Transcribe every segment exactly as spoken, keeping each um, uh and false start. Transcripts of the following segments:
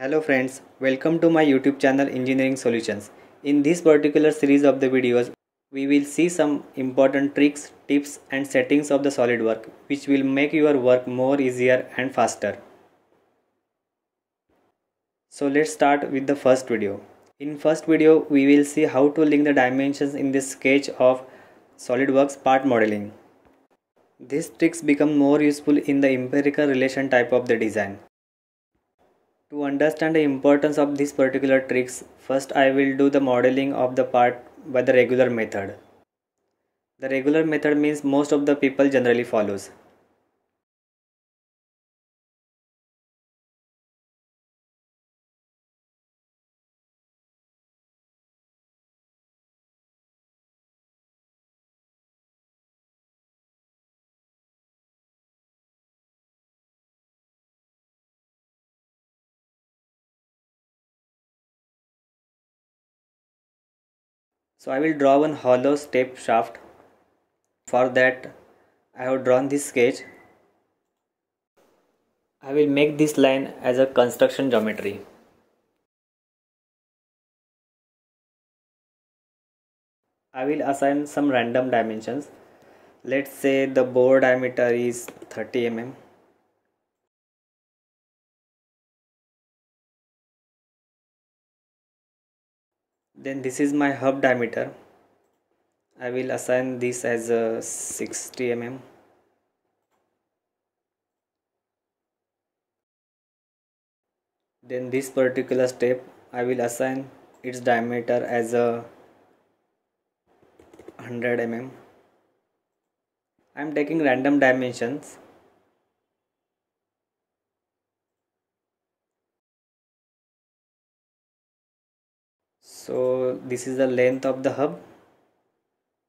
Hello friends, welcome to my YouTube channel Engineering Solutions. In this particular series of the videos, we will see some important tricks, tips and settings of the SolidWorks which will make your work more easier and faster. So let's start with the first video. In first video, we will see how to link the dimensions in this sketch of SolidWorks part modeling. These tricks become more useful in the empirical relation type of the design. To understand the importance of these particular tricks, first I will do the modeling of the part by the regular method. The regular method means most of the people generally follows. So I will draw one hollow step shaft. For that I have drawn this sketch. I will make this line as a construction geometry. I will assign some random dimensions. Let's say the bore diameter is thirty millimeters. Then this is my hub diameter. I will assign this as a sixty millimeters. Then this particular step I will assign its diameter as a one hundred millimeters. I am taking random dimensions. So this is the length of the hub.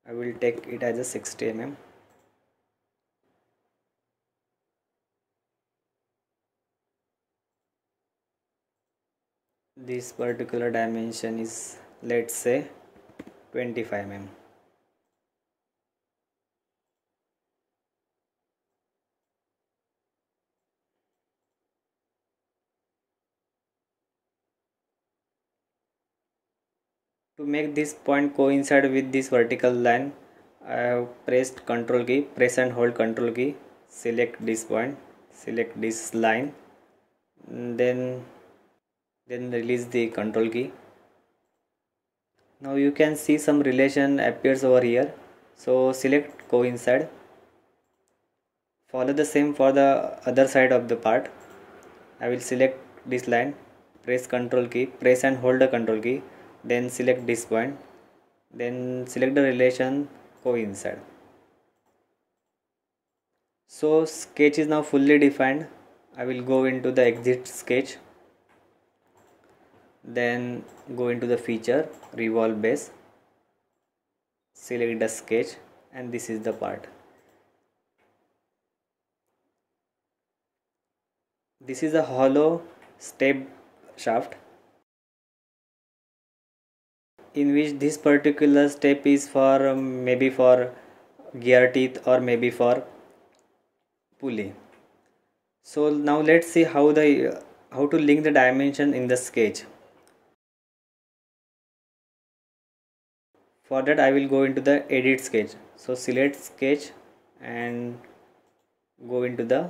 I will take it as a sixty millimeters. This particular dimension is, let's say, twenty-five millimeters. To make this point coincide with this vertical line, I have pressed Ctrl key, press and hold Ctrl key, select this point, select this line, then, then release the Ctrl key. Now you can see some relation appears over here, so select coincide, follow the same for the other side of the part. I will select this line, press Ctrl key, press and hold the Ctrl key. Then select this point, then select the relation coincide. So sketch is now fully defined. I will go into the exit sketch, then go into the feature, revolve base, select the sketch, and this is the part. This is a hollow step shaft, in which this particular step is for um, maybe for gear teeth or maybe for pulley. So now let's see how the uh, how to link the dimension in the sketch. For that I will go into the edit sketch. So select sketch and go into the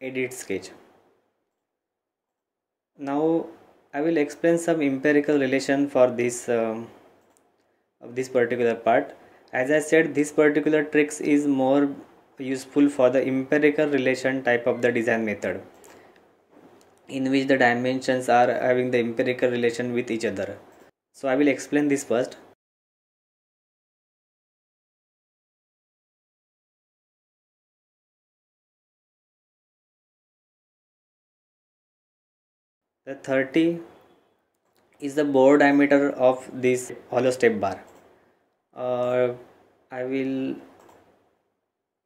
edit sketch. Now I will explain some empirical relation for this um, of this particular part. As I said, this particular tricks is more useful for the empirical relation type of the design method, in which the dimensions are having the empirical relation with each other. So I will explain this first. The thirty is the bore diameter of this hollow step bar. Uh, I will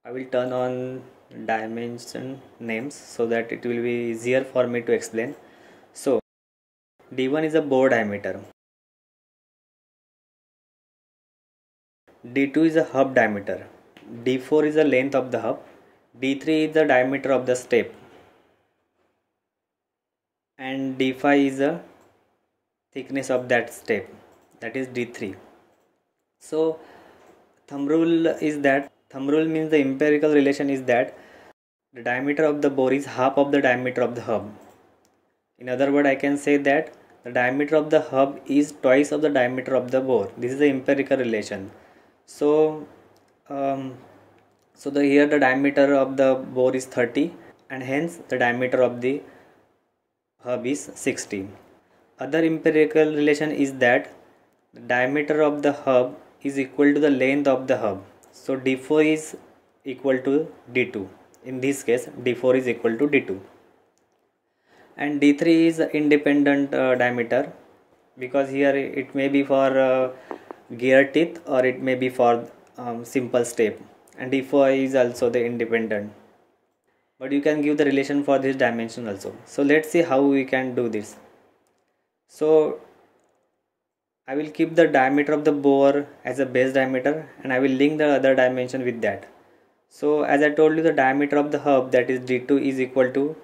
I will turn on dimension names so that it will be easier for me to explain. So D one is the bore diameter. D two is the hub diameter. D four is the length of the hub. D three is the diameter of the step. and d five is the thickness of that step, that is d three. So thumb rule is that, thumb rule means the empirical relation is that the diameter of the bore is half of the diameter of the hub. In other words, I can say that the diameter of the hub is twice of the diameter of the bore. This is the empirical relation. So um, so the here the diameter of the bore is thirty, and hence the diameter of the hub is sixty. Other empirical relation is that the diameter of the hub is equal to the length of the hub. So d four is equal to d two. In this case, d four is equal to d two. And d three is independent uh, diameter, because here it may be for uh, gear teeth or it may be for um, simple step, and d four is also the independent, but you can give the relation for this dimension also. So let's see how we can do this. So I will keep the diameter of the bore as a base diameter, and I will link the other dimension with that. So as I told you, the diameter of the hub, that is d two, is equal to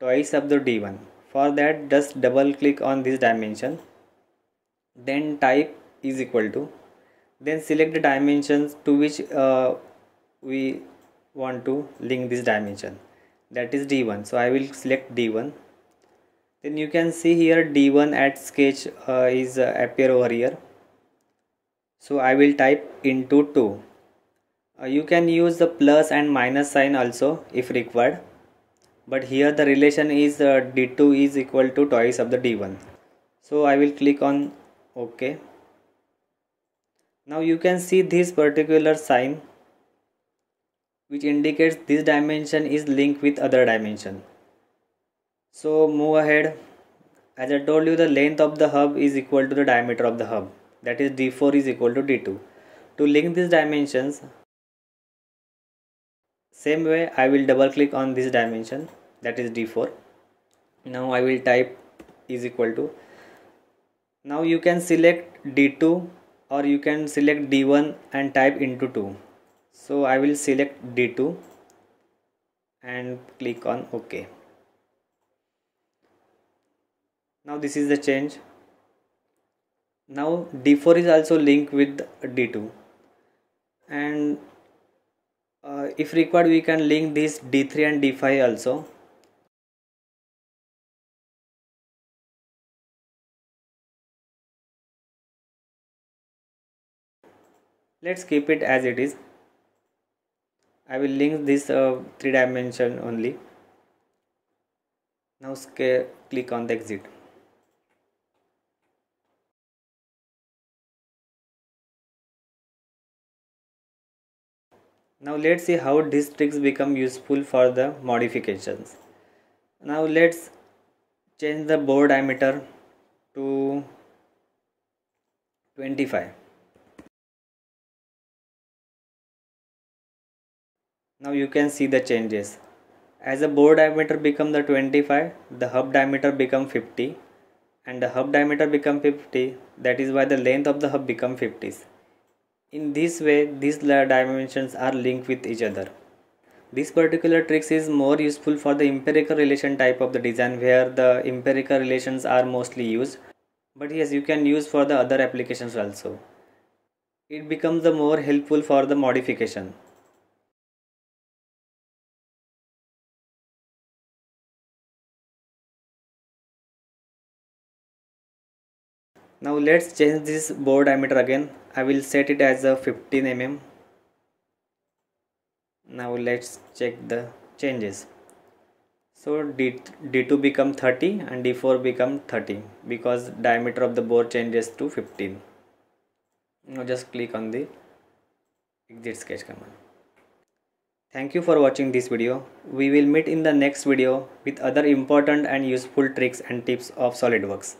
twice of the d one. For that, just double click on this dimension, then type is equal to, then select the dimensions to which uh, we want to link this dimension, that is d one. So I will select d one. Then you can see here d one at sketch uh, is uh, appear over here. So I will type into two. Uh, you can use the plus and minus sign also if required, but here the relation is uh, d two is equal to twice of the d one. So I will click on OK. Now you can see this particular sign, which indicates this dimension is linked with other dimension. So move ahead. As I told you, the length of the hub is equal to the diameter of the hub, that is d four is equal to d two. To link these dimensions, same way I will double click on this dimension, that is d four. Now I will type is equal to. Now you can select d two, or you can select d one and type into two. So I will select d two and click on OK. Now this is the change. Now d four is also linked with d two, and uh, if required, we can link this d three and d five also. Let's keep it as it is. I will link this uh, three dimension only. Now scale, click on the exit. Now let's see how these tricks become useful for the modifications. Now let's change the bore diameter to twenty-five. Now you can see the changes. As the bore diameter become the twenty-five, the hub diameter become fifty, and the hub diameter become fifty, that is why the length of the hub become fifty. In this way, these dimensions are linked with each other. This particular trick is more useful for the empirical relation type of the design, where the empirical relations are mostly used, but yes, you can use for the other applications also. It becomes the more helpful for the modification. Now let's change this bore diameter again. I will set it as a fifteen millimeters. Now let's check the changes. So d two become thirty and d four become thirty, because diameter of the bore changes to fifteen. Now just click on the exit sketch command. Thank you for watching this video. We will meet in the next video with other important and useful tricks and tips of SolidWorks.